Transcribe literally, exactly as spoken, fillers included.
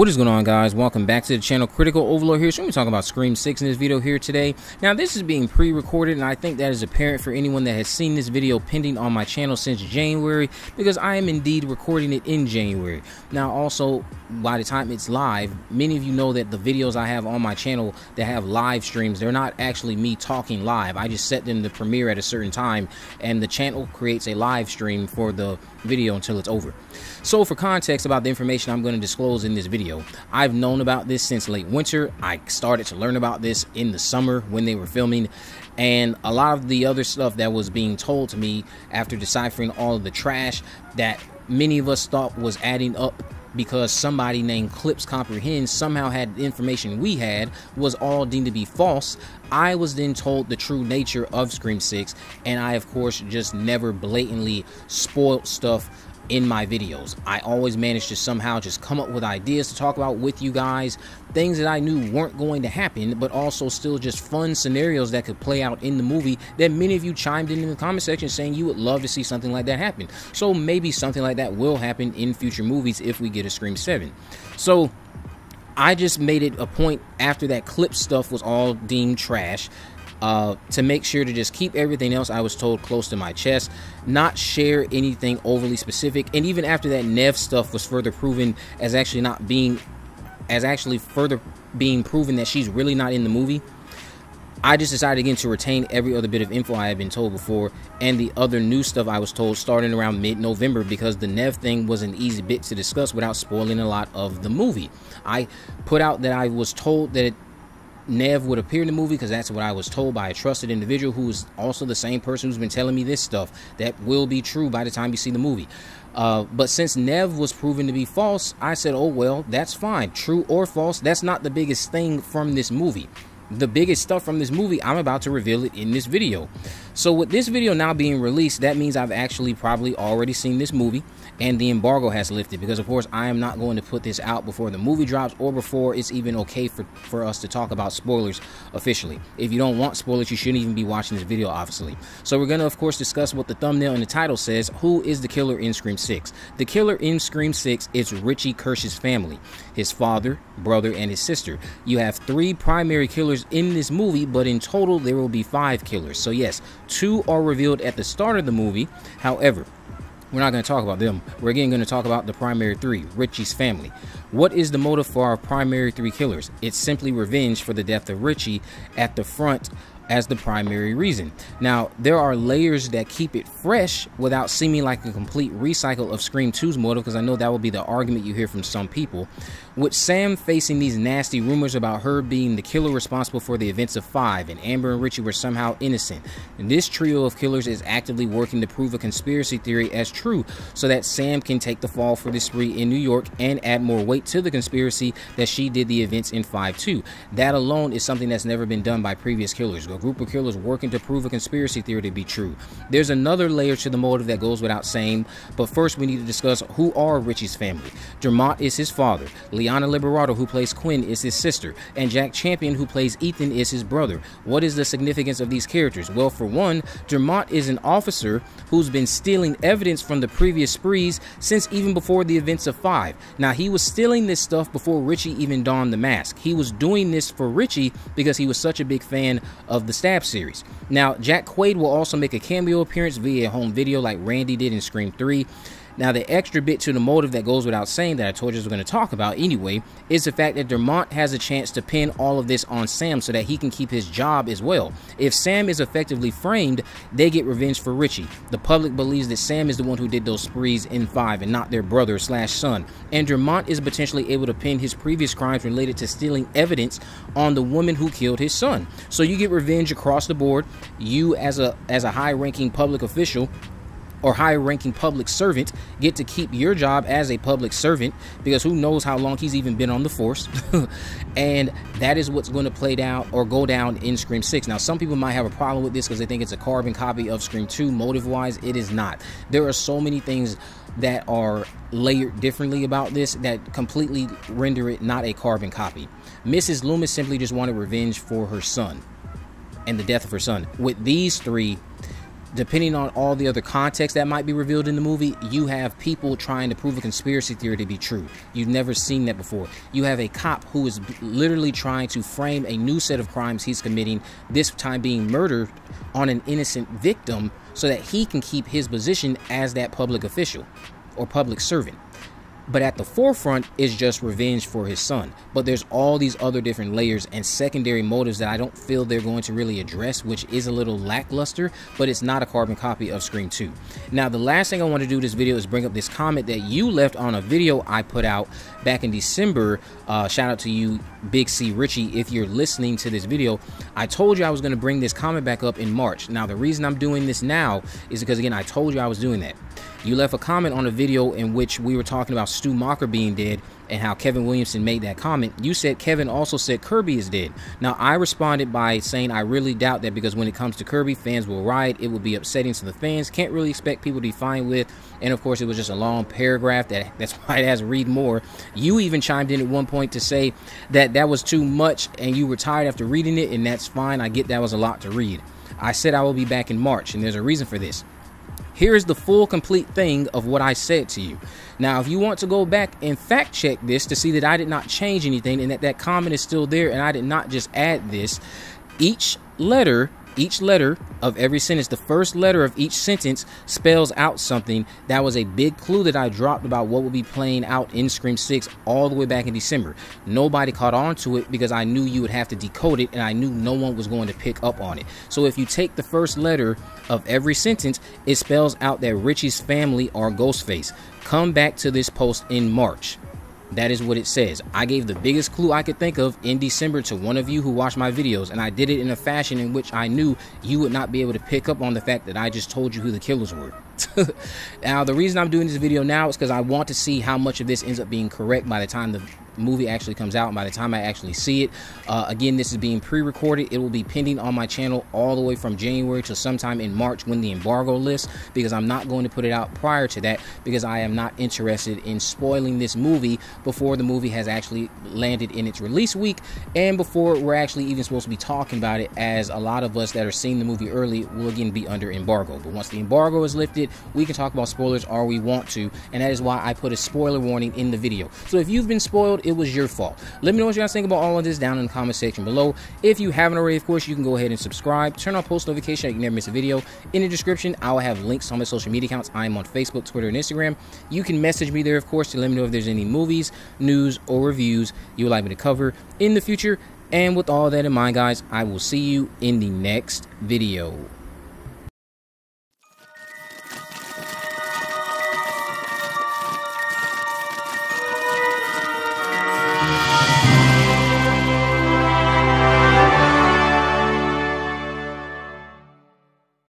What is going on, guys? Welcome back to the channel. Critical Overlord here. So we're talking about Scream six in this video here today. Now this is being pre-recorded, and I think that is apparent for anyone that has seen this video pending on my channel since January, because I am indeed recording it in January. Now also, by the time it's live, many of you know that the videos I have on my channel that have live streams, they're not actually me talking live. I just set them to premiere at a certain time, and the channel creates a live stream for the video until it's over. So for context about the information I'm going to disclose in this video, I've known about this since late winter. I started to learn about this in the summer when they were filming, and a lot of the other stuff that was being told to me after deciphering all of the trash that many of us thought was adding up because somebody named Clips Comprehend somehow had the information we had was all deemed to be false. I was then told the true nature of Scream six, and I of course just never blatantly spoiled stuff in my videos. I always managed to somehow just come up with ideas to talk about with you guys, things that I knew weren't going to happen, but also still just fun scenarios that could play out in the movie that many of you chimed in in the comment section saying you would love to see something like that happen. So maybe something like that will happen in future movies if we get a Scream seven. So I just made it a point after that clip stuff was all deemed trash Uh, to make sure to just keep everything else I was told close to my chest, not share anything overly specific. And even after that Nev stuff was further proven as actually not being as actually further being proven that she's really not in the movie, I just decided again to retain every other bit of info I had been told before, and the other new stuff I was told starting around mid-November, because the Nev thing was an easy bit to discuss without spoiling a lot of the movie. I put out that I was told that it Nev would appear in the movie because that's what I was told by a trusted individual who is also the same person who's been telling me this stuff that will be true by the time you see the movie. Uh, but since Nev was proven to be false, I said, oh well, that's fine. True or false, that's not the biggest thing from this movie. The biggest stuff from this movie, I'm about to reveal it in this video. So with this video now being released, that means I've actually probably already seen this movie, and the embargo has lifted, because of course I am not going to put this out before the movie drops or before it's even okay for, for us to talk about spoilers officially. If you don't want spoilers, you shouldn't even be watching this video, obviously. So we're going to of course discuss what the thumbnail and the title says. Who is the killer in Scream six? The killer in Scream six is Richie Kirsch's family, his father, brother, and his sister. You have three primary killers in this movie, but in total there will be five killers. So yes, two are revealed at the start of the movie. However, we're not going to talk about them. We're again going to talk about the primary three, Richie's family. What is the motive for our primary three killers? It's simply revenge for the death of Richie at the front as the primary reason. Now, there are layers that keep it fresh without seeming like a complete recycle of Scream two's motive, because I know that will be the argument you hear from some people. With Sam facing these nasty rumors about her being the killer responsible for the events of five, and Amber and Richie were somehow innocent, and this trio of killers is actively working to prove a conspiracy theory as true so that Sam can take the fall for this spree in New York and add more weight to the conspiracy that she did the events in five two. That alone is something that's never been done by previous killers. Group of killers working to prove a conspiracy theory to be true. There's another layer to the motive that goes without saying, but first we need to discuss who are Richie's family. Dermot is his father, Liana Liberato, who plays Quinn, is his sister, and Jack Champion, who plays Ethan, is his brother. What is the significance of these characters? Well, for one, Dermot is an officer who's been stealing evidence from the previous sprees since even before the events of five. Now, he was stealing this stuff before Richie even donned the mask. He was doing this for Richie because he was such a big fan of the The Stab series. Now, Jack Quaid will also make a cameo appearance via home video like Randy did in Scream three. Now, the extra bit to the motive that goes without saying that I told you I was going to talk about anyway is the fact that Dermot has a chance to pin all of this on Sam so that he can keep his job as well. If Sam is effectively framed, they get revenge for Richie. The public believes that Sam is the one who did those sprees in five and not their brother slash son. And Dermot is potentially able to pin his previous crimes related to stealing evidence on the woman who killed his son. So you get revenge across the board. You as a, as a high-ranking public official or high-ranking public servant get to keep your job as a public servant, because who knows how long he's even been on the force. And that is what's going to play down or go down in Scream six. Now, some people might have a problem with this because they think it's a carbon copy of Scream two. Motive-wise, it is not. There are so many things that are layered differently about this that completely render it not a carbon copy. Missus Loomis simply just wanted revenge for her son and the death of her son. With these three, depending on all the other context that might be revealed in the movie, you have people trying to prove a conspiracy theory to be true. You've never seen that before. You have a cop who is literally trying to frame a new set of crimes he's committing, this time being murder on an innocent victim, so that he can keep his position as that public official or public servant. But at the forefront is just revenge for his son. But there's all these other different layers and secondary motives that I don't feel they're going to really address, which is a little lackluster, but it's not a carbon copy of Scream two. Now, the last thing I want to do this video is bring up this comment that you left on a video I put out back in December. Uh, shout out to you, Big C Richie, if you're listening to this video. I told you I was going to bring this comment back up in March. Now, the reason I'm doing this now is because, again, I told you I was doing that. You left a comment on a video in which we were talking about Stu Macher being dead and how Kevin Williamson made that comment. You said Kevin also said Kirby is dead. Now, I responded by saying I really doubt that, because when it comes to Kirby, fans will riot. It will be upsetting to the fans. Can't really expect people to be fine with. And, of course, it was just a long paragraph. That, that's why it has to read more. You even chimed in at one point to say that that was too much and you were tired after reading it, and that's fine. I get that was a lot to read. I said I will be back in March, and there's a reason for this. Here is the full complete thing of what I said to you. Now, if you want to go back and fact check this to see that I did not change anything and that that comment is still there and I did not just add this, each letter, each letter of every sentence, the first letter of each sentence spells out something. That was a big clue that I dropped about what would be playing out in Scream six all the way back in December. Nobody caught on to it because I knew you would have to decode it, and I knew no one was going to pick up on it. So if you take the first letter of every sentence, it spells out that Richie's family are Ghostface. Come back to this post in March. That is what it says. I gave the biggest clue I could think of in December to one of you who watched my videos, and I did it in a fashion in which I knew you would not be able to pick up on the fact that I just told you who the killers were. Now, the reason I'm doing this video now is because I want to see how much of this ends up being correct by the time the movie actually comes out, and by the time I actually see it. Uh, again, this is being pre-recorded. It will be pending on my channel all the way from January to sometime in March when the embargo lifts, because I'm not going to put it out prior to that, because I am not interested in spoiling this movie before the movie has actually landed in its release week, and before we're actually even supposed to be talking about it, as a lot of us that are seeing the movie early will again be under embargo. But once the embargo is lifted, we can talk about spoilers all we want to, and that is why I put a spoiler warning in the video. So if you've been spoiled, it was your fault. Let me know what you guys think about all of this down in the comment section below. If you haven't already, of course, you can go ahead and subscribe. Turn on post notification so you can never miss a video. In the description, I will have links to all my social media accounts. I am on Facebook, Twitter, and Instagram. You can message me there, of course, to let me know if there's any movies, news, or reviews you would like me to cover in the future. And with all that in mind, guys, I will see you in the next video.